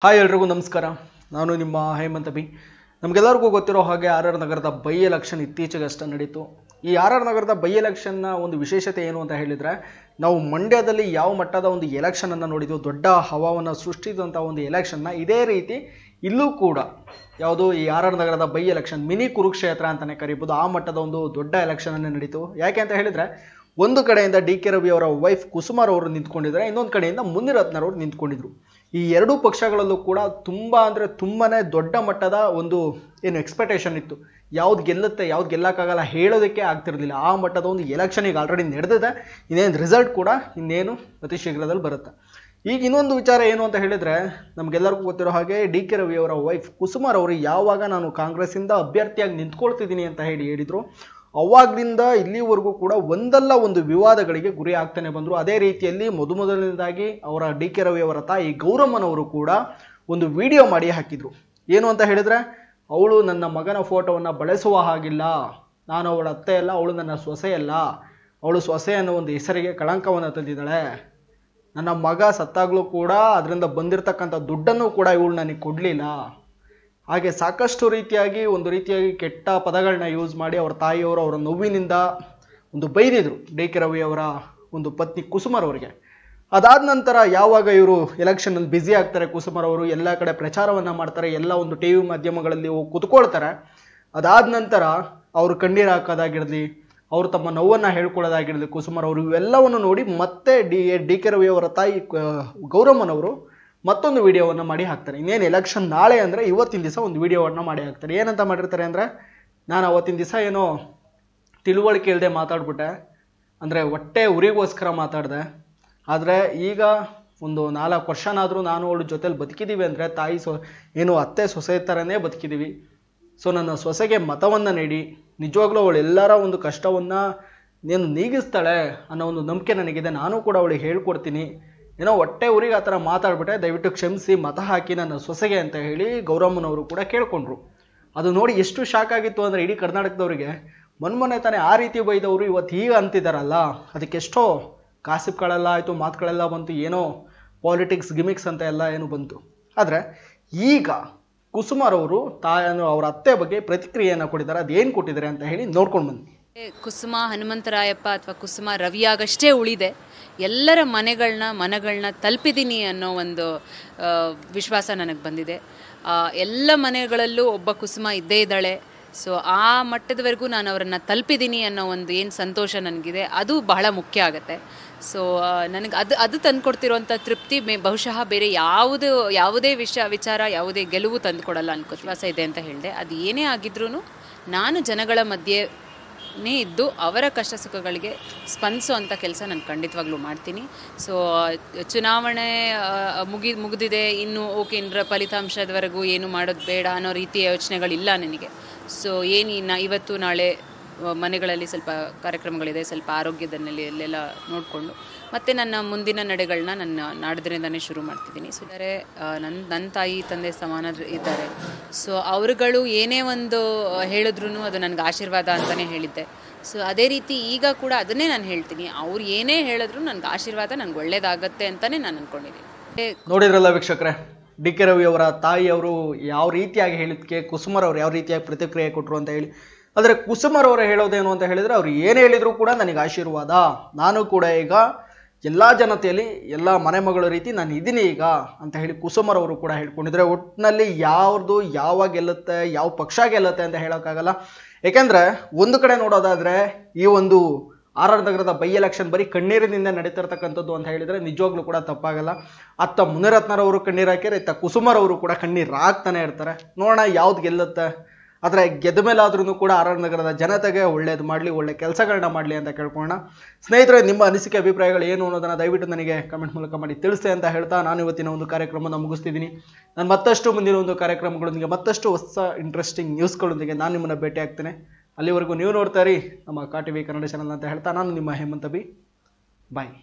Hi everyone, Namaskara. Nanu nimma Hemant Abhi. Namagellaru gottiro hage RR Nagarada by election itteechegashta nadeitu. Ee RR Nagarada by election na ondu visheshate yenu anta helidre navu Mandya dalli yav mattada ondu election anna nodidevu dodda havavanna srushtisidanta ondu election na ide reeti illu kuda yavudu ee RR Nagarada by election mini kurukshetra antane kariyabodu aa mattada ondu dodda election anna nadeitu yake anta helidre ಒಂದು ಕಡೆಯಿಂದ DK Ravi ಅವರ wife Kusuma ಅವರು ನಿಂತುಕೊಂಡಿದ್ದಾರೆ ಇನ್ನೊಂದು ಕಡೆಯಿಂದ ಮುನಿರತ್ನ ಅವರು ನಿಂತುಕೊಂಡಿದ್ರು ಈ ಎರಡು ಪಕ್ಷಗಳಲ್ಲೂ ಕೂಡ ತುಂಬಾ ಅಂದ್ರೆ ತುಂಬಾನೇ ದೊಡ್ಡ ಮಟ್ಟದ ಒಂದು ಏನು ಎಕ್ಸ್‌ಪೆಕ್ಟೇಷನ್ ಇತ್ತು ಯಾವುದು ಗೆಲ್ಲುತ್ತೆ ಯಾವುದು ಗೆಲ್ಲಕಾಗಲ್ಲ ಹೇಳೋದಕ್ಕೆ ಆಗ್ತಿರಲಿಲ್ಲ ಆ ಮಟ್ಟದ ಒಂದು ಎಲೆಕ್ಷನ್ ಈಗ ಆಲ್ರೆಡಿ ನಡೆದಿದೆ ಇನ್ನೇನು ರಿಸಲ್ಟ್ ಕೂಡ ಇನ್ನೇನು ಅತಿ ಶೀಘ್ರದಲ್ಲಿ ಬರುತ್ತೆ ಈಗ ಇನ್ನೊಂದು ವಿಚಾರ ಏನು ಅಂತ ಹೇಳಿದ್ರೆ ನಮಗೆಲ್ಲರಿಗೂ ಗೊತ್ತಿರೋ ಹಾಗೆ ಡಿಕೆ ರವಿ ಅವರ ವೈಫ್ ಕುಸುಮಾ ಅವರು ಯಾವಾಗ ನಾನು ಕಾಂಗ್ರೆಸ್ ಇಂದ ಅಭ್ಯರ್ಥಿಯಾಗಿ ನಿಂತುಕೊಳ್ಳುತ್ತಿದ್ದೀನಿ ಅಂತ ಹೇಳಿದ್ರು ಅವಾಗದಿಂದ ಇಲ್ಲಿವರೆಗೂ ಕೂಡ ಒಂದಲ್ಲ ಒಂದು ವಿವಾದಗಳಿಗೆ ಗುರಿ ಆಗ್ತಾನೆ ಬಂದ್ರು ಅದೇ ರೀತಿಯಲ್ಲಿ ಮೊದಮೊದಲನೇದಾಗಿ ಅವರ ಡಿಕೆ ರವಿ ಅವರ ತಾಯಿ ಗೌರಮ್ಮನವರು ಕೂಡ ಒಂದು ವಿಡಿಯೋ ಮಾಡಿ ಹಾಕಿದ್ರು ಏನು ಅಂತ ಹೇಳಿದ್ರೆ ಅವಳು ನನ್ನ ಮಗನ ಫೋಟೋವನ್ನ ಬಳಸುವ ಹಾಗಿಲ್ಲ ನಾನು ಅವಳ ಅತ್ತೆ ಅಲ್ಲ ಅವಳು ನನ್ನ ಸೊಸೆ ಅಲ್ಲ ಅವಳು ಸೊಸೆ ಅನ್ನೋ ಒಂದು ಹೆಸರಿಗೆ ಕಳಂಕವನ್ನ ತಂದಿದ್ದಾಳೆ ನನ್ನ ಮಗ ಸತ್ತಾಗ್ಲೂ ಕೂಡ ಅದರಿಂದ ಬಂದಿರತಕ್ಕಂತ ದುಡ್ಡನ್ನು ಕೂಡ ಇವಳು ನನಗೆ ಕೊಡಲಿಲ್ಲ ಹಾಗೆ ಸಾಕಷ್ಟು ರೀತಿಯಾಗಿ ಒಂದು ರೀತಿಯಾಗಿ ಕೆಟ್ಟ ಪದಗಳನ್ನು ಯೂಸ್ ಮಾಡಿ ಅವರ ತಾಯಿಯವರು ಅವರ ನೋವಿನಿಂದ ಒಂದು ಬೈದಿದ್ರು ಡಿಕೆ ರವಿ ಅವರ ಒಂದು ಪತ್ನಿ ಕುಸುಮಾ ಅವರಿಗೆ ಅದಾದ ನಂತರ ಯಾವಾಗ ಇವರು ಎಲೆಕ್ಷನ್ ಅಲ್ಲಿ ಬಿಜಿ ಆಗ್ತಾರೆ ಕುಸುಮಾ ಅವರು ಎಲ್ಲಾ ಕಡೆ ಪ್ರಚಾರವನ್ನ ಮಾಡ್ತಾರೆ ಎಲ್ಲಾ ಒಂದು ಟಿವಿ ಮಾಧ್ಯಮಗಳಲ್ಲಿ ಹೋಗಿ ಕೂತ್ಕೊಳ್ತಾರೆ ಅದಾದ ನಂತರ ಅವರು ಕಣ್ಣೀರು ಹಾಕೋದಾಗಿರಲಿ ಅವರು ತಮ್ಮ ನೋವನ್ನು ಹೇಳಿಕೊಳ್ಳೋದಾಗಿರಲಿ ಕುಸುಮಾ ಅವರು ಇವೆಲ್ಲವನ್ನೂ ನೋಡಿ ಮತ್ತೆ ಡಿಕೆ ರವಿ ಅವರ ತಾಯಿ ಗೌರಮ್ಮನವರು ಮತ್ತೊಂದು ವಿಡಿಯೋವನ್ನ ಮಾಡಿ ಹಾಕ್ತಾರೆ ಇನ್ನೇನ್ ಎಲೆಕ್ಷನ್ ನಾಳೆ ಅಂದ್ರೆ ಇವತ್ತಿನ ದಿವಸ ಒಂದು ವಿಡಿಯೋವನ್ನ ಮಾಡಿ ಹಾಕ್ತಾರೆ ಏನಂತ ಮಾಡಿರ್ತಾರೆ ಅಂದ್ರೆ ನಾನು ಅವತ್ತಿನ ದಿವಸ ಏನೋ ತಿಳುವಳಿಕೆ ಇಲ್ಲದೆ ಮಾತಾಡ್ಬಿಟ್ಟೆ ಅಂದ್ರೆ ಹೊಟ್ಟೆ ಉರಿಗೋಸ್ಕರ ಮಾತಾಡ್ದೆ ಆದರೆ ಈಗ ಒಂದು 4 ವರ್ಷನಾದರೂ ನಾನು ಅವಳ ಜೊತೆಲಿ ಬದುಕಿದೀವಿ ಅಂದ್ರೆ ತಾಯಿ ಏನು ಅತ್ತೆ ಸೊಸೆ ತರನೇ ಬದುಕಿದೀವಿ ಸೋ ನನ್ನ ಸೊಸೆಗೆ ಮತವನ್ನ ನೀಡಿ ನಿಜವಾಗ್ಲೂ ಅವಳು ಎಲ್ಲರ ಒಂದು ಕಷ್ಟವನ್ನ ನಾನು ನೀಗಿಸ್ತಾಳೆ ಅನ್ನೋ ಒಂದು ನಂಬಿಕೆ ನನಗಿದೆ ನಾನು ಕೂಡ ಅವಳಿಗೆ ಹೇಳಿಕೊಡ್ತೀನಿ ಏನೋ ಒಟ್ಟೆ ಊರಿಗೆ ಆತರ ಮಾತಾಡ್ಬಿಟ್ಟೆ ದಯವಿಟ್ಟು ಕ್ಷಮಿಸಿ ಮತ ಹಾಕಿ ನನ್ನ ಸೊಸೆಗೆ ಅಂತ ಹೇಳಿ ಗೌರಮ್ಮನವರು ಕೂಡ ಕೇಳಿಕೊಂಡ್ರು ಅದು ನೋಡಿ ಎಷ್ಟು ಶಾಕ್ ಆಗಿತ್ತು ಅಂದ್ರೆ ಇಡಿ ಕರ್ನಾಟಕದವರಿಗೆ ಮನ್ಮನೆ ತಾನೇ ಆ ರೀತಿ ಬೈದವರು ಇವತ್ತು ಹೀಗೆ ಅಂತಿದಾರಲ್ಲ ಅದಕ್ಕೆ ಎಷ್ಟೋ ಕಾಸಿಪ್ಗಳೆಲ್ಲ ಆಯ್ತು ಮಾತುಗಳೆಲ್ಲ ಬಂತು ಏನೋ ಪಾಲಿಟಿಕ್ಸ್ ಗಿಮಿಕ್ಸ್ ಅಂತ ಎಲ್ಲ ಏನು ಬಂತು ಆದರೆ ಈಗ ಕುಸುಮಾ ಅವರು ತಾಯನ ಅವರ ಅತ್ತೆ ಬಗ್ಗೆ ಪ್ರತಿಕ್ರಿಯೆಯನ್ನು ಕೊಟ್ಟಿದ್ದಾರೆ ಅದೇನ್ ಕೊಟ್ಟಿದ್ದಾರೆ ಅಂತ ಹೇಳಿ ನೋಡ್ಕೊಂಡು ಬಂದ್ವಿ ಕುಸುಮಾ ಹನುಮಂತರಾಯಪ್ಪ ಅಥವಾ ಕುಸುಮಾ ರವಿಯಾಗಷ್ಟೇ ಉಳಿದೆ ಎಲ್ಲರ ಮನಗಳನ್ನ ತಲುಪಿದ್ದೀನಿ ಅನ್ನೋ ಒಂದು ವಿಶ್ವಾಸ ನನಗೆ ಬಂದಿದೆ ಎಲ್ಲ ಮನೆಗಳಲ್ಲೂ ಒಬ್ಬ ಕುಸುಮಾ ಇದ್ದೇ ಇದ್ದಾಳೆ ಸೊ ಆ ಮಟ್ಟದವರೆಗೂ ನಾನು ಅವರನ್ನು ತಲುಪಿದ್ದೀನಿ ಅನ್ನೋ ಒಂದು ಏನು ಸಂತೋಷ ನನಗಿದೆ ಅದು ಬಹಳ ಮುಖ್ಯ ಆಗುತ್ತೆ ಸೊ ನನಗೆ ಅದು ತಂದುಕೊಡ್ತಿರೋಂಥ ತೃಪ್ತಿ ಬಹುಶಃ ಬೇರೆ ಯಾವುದೇ ವಿಚಾರ ಯಾವುದೇ ಗೆಲುವು ತಂದುಕೊಡಲ್ಲ ಅನ್ಕೋ ವಿಶ್ವಾಸ ಇದೆ ಅಂತ ಹೇಳಿದೆ ಅದು ಏನೇ ಆಗಿದ್ರೂ ನಾನು ಜನಗಳ ಮಧ್ಯೆ ನೇ ಇದ್ದು ಅವರ ಕಷ್ಟ ಸುಖಗಳಿಗೆ ಸ್ಪಂದಿಸುವಂಥ ಕೆಲಸ ನಾನು ಖಂಡಿತವಾಗ್ಲೂ ಮಾಡ್ತೀನಿ ಸೊ ಚುನಾವಣೆ ಮುಗಿದಿದೆ ಇನ್ನು ಓಕೆ ಇಂದ್ರ ಫಲಿತಾಂಶದವರೆಗೂ ಏನು ಮಾಡೋದು ಬೇಡ ಅನ್ನೋ ರೀತಿಯ ಯೋಚನೆಗಳಿಲ್ಲ ನನಗೆ ಸೊ ಏನಿನ್ನ ಇವತ್ತು ನಾಳೆ ಮನೆಗಳಲ್ಲಿ ಸ್ವಲ್ಪ ಕಾರ್ಯಕ್ರಮಗಳಿದೆ ಸ್ವಲ್ಪ ಆರೋಗ್ಯದಲ್ಲಿ ಎಲ್ಲ ನೋಡಿಕೊಂಡು ಮತ್ತು ನನ್ನ ಮುಂದಿನ ನಡೆಗಳನ್ನ ನನ್ನ ನಾಡದ್ರಿಂದನೇ ಶುರು ಮಾಡ್ತಿದ್ದೀನಿ ಸೊ ಇದ್ದಾರೆ ನನ್ನ ತಾಯಿ ತಂದೆ ಸಮಾನ ಇದ್ದಾರೆ ಸೊ ಅವರುಗಳು ಏನೇ ಒಂದು ಹೇಳಿದ್ರು ಅದು ನನಗೆ ಆಶೀರ್ವಾದ ಅಂತಲೇ ಹೇಳಿದ್ದೆ ಸೊ ಅದೇ ರೀತಿ ಈಗ ಕೂಡ ಅದನ್ನೇ ನಾನು ಹೇಳ್ತೀನಿ ಅವ್ರು ಏನೇ ಹೇಳಿದ್ರು ನನಗೆ ಆಶೀರ್ವಾದ ನನಗೆ ಒಳ್ಳೇದಾಗತ್ತೆ ಅಂತಲೇ ನಾನು ಅಂದ್ಕೊಂಡಿದ್ದೀನಿ ನೋಡಿದ್ರಲ್ಲ ವೀಕ್ಷಕರೇ ಡಿ ಕೆ ರವಿ ಅವರ ತಾಯಿಯವರು ಯಾವ ರೀತಿಯಾಗಿ ಹೇಳಿದ್ಕೆ ಕುಸುಮಾ ಅವರು ಯಾವ ರೀತಿಯಾಗಿ ಪ್ರತಿಕ್ರಿಯೆ ಕೊಟ್ಟರು ಅಂತ ಹೇಳಿ ಆದರೆ ಕುಸುಮಾ ಅವರು ಹೇಳೋದೇನು ಅಂತ ಹೇಳಿದರೆ ಅವರು ಏನು ಹೇಳಿದ್ರು ಕೂಡ ನನಗೆ ಆಶೀರ್ವಾದ ನಾನು ಕೂಡ ಈಗ ಎಲ್ಲ ಜನತೆಯಲ್ಲಿ ಎಲ್ಲ ಮನೆಮಗಳ ರೀತಿ ನಾನು ಇದ್ದೀನಿ ಈಗ ಅಂತ ಹೇಳಿ ಕುಸುಮಾ ಅವರು ಕೂಡ ಹೇಳ್ಕೊಂಡಿದ್ರೆ ಒಟ್ಟಿನಲ್ಲಿ ಯಾವ್ದು ಯಾವ ಗೆಲ್ಲುತ್ತೆ ಯಾವ ಪಕ್ಷ ಗೆಲ್ಲುತ್ತೆ ಅಂತ ಹೇಳೋಕ್ಕಾಗಲ್ಲ ಯಾಕೆಂದ್ರೆ ಒಂದು ಕಡೆ ನೋಡೋದಾದ್ರೆ ಈ ಒಂದು ಆರ್ ಆರ್ ನಗರದ ಬೈ ಎಲೆಕ್ಷನ್ ಬರೀ ಕಣ್ಣೀರಿನಿಂದ ನಡೀತಿರ್ತಕ್ಕಂಥದ್ದು ಅಂತ ಹೇಳಿದ್ರೆ ನಿಜವಾಗ್ಲೂ ಕೂಡ ತಪ್ಪಾಗಲ್ಲ ಅತ್ತ ಮುನಿರತ್ನರವರು ಕಣ್ಣೀರು ಹಾಕಿದ್ರೆ ಇತ್ತ ಕುಸುಮಾ ಅವರು ಕೂಡ ಕಣ್ಣೀರು ಹಾಕ್ತಾನೆ ಇರ್ತಾರೆ ನೋಡೋಣ ಯಾವ್ದು ಗೆಲ್ಲುತ್ತೆ ಆದರೆ ಗೆದ್ದ ಮೇಲಾದ್ರೂ ಕೂಡ ಆರ್ ಆರ್ ನಗರದ ಜನತೆಗೆ ಒಳ್ಳೇದು ಮಾಡಲಿ ಒಳ್ಳೆ ಕೆಲಸಗಳನ್ನ ಮಾಡಲಿ ಅಂತ ಕೇಳ್ಕೊಳ್ಳೋಣ ಸ್ನೇಹಿತರೆ ನಿಮ್ಮ ಅನಿಸಿಕೆ ಅಭಿಪ್ರಾಯಗಳು ಏನು ಅನ್ನೋದನ್ನು ದಯವಿಟ್ಟು ನನಗೆ ಕಮೆಂಟ್ ಮೂಲಕ ಮಾಡಿ ತಿಳಿಸಿ ಅಂತ ಹೇಳ್ತಾ ನಾನು ಇವತ್ತಿನ ಒಂದು ಕಾರ್ಯಕ್ರಮವನ್ನು ಮುಗಿಸ್ತಿದ್ದೀನಿ ನಾನು ಮತ್ತಷ್ಟು ಮುಂದಿನ ಒಂದು ಕಾರ್ಯಕ್ರಮಗಳೊಂದಿಗೆ ಮತ್ತಷ್ಟು ಹೊಸ ಇಂಟ್ರೆಸ್ಟಿಂಗ್ ನ್ಯೂಸ್ಗಳೊಂದಿಗೆ ನಾನು ನಿಮ್ಮನ್ನು ಭೇಟಿ ಆಗ್ತೇನೆ ಅಲ್ಲಿವರೆಗೂ ನೀವು ನೋಡ್ತಾ ಇರಿ ನಮ್ಮ ಕಾ ಟಿವಿ ಕನ್ನಡ ಚಾನಲ್ ಅಂತ ಹೇಳ್ತಾ ನಾನು ನಿಮ್ಮ ಹೇಮಂತ್ ಅಭಿ ಬಾಯ್